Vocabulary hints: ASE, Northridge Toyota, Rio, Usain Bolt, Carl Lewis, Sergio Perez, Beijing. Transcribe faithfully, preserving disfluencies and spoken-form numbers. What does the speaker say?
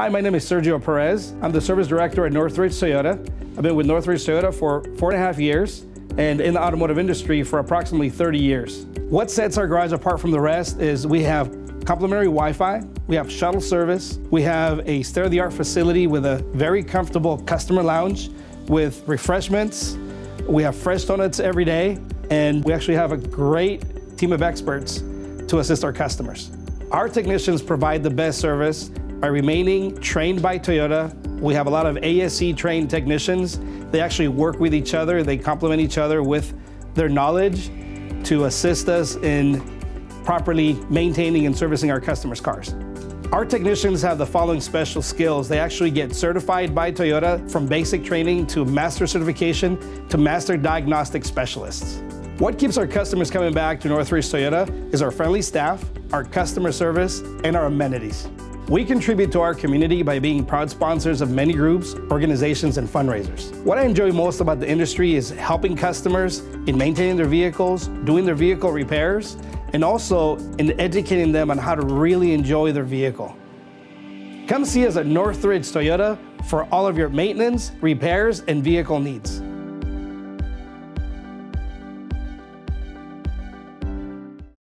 Hi, my name is Sergio Perez. I'm the service director at Northridge Toyota. I've been with Northridge Toyota for four and a half years and in the automotive industry for approximately thirty years. What sets our garage apart from the rest is we have complimentary Wi-Fi, we have shuttle service, we have a state-of-the-art facility with a very comfortable customer lounge with refreshments, we have fresh donuts every day, and we actually have a great team of experts to assist our customers. Our technicians provide the best service by remaining trained by Toyota. We have a lot of A S E trained technicians. They actually work with each other. They complement each other with their knowledge to assist us in properly maintaining and servicing our customers' cars. Our technicians have the following special skills. They actually get certified by Toyota from basic training to master certification to master diagnostic specialists. What keeps our customers coming back to Northridge Toyota is our friendly staff, our customer service, and our amenities. We contribute to our community by being proud sponsors of many groups, organizations, and fundraisers. What I enjoy most about the industry is helping customers in maintaining their vehicles, doing their vehicle repairs, and also in educating them on how to really enjoy their vehicle. Come see us at Northridge Toyota for all of your maintenance, repairs, and vehicle needs.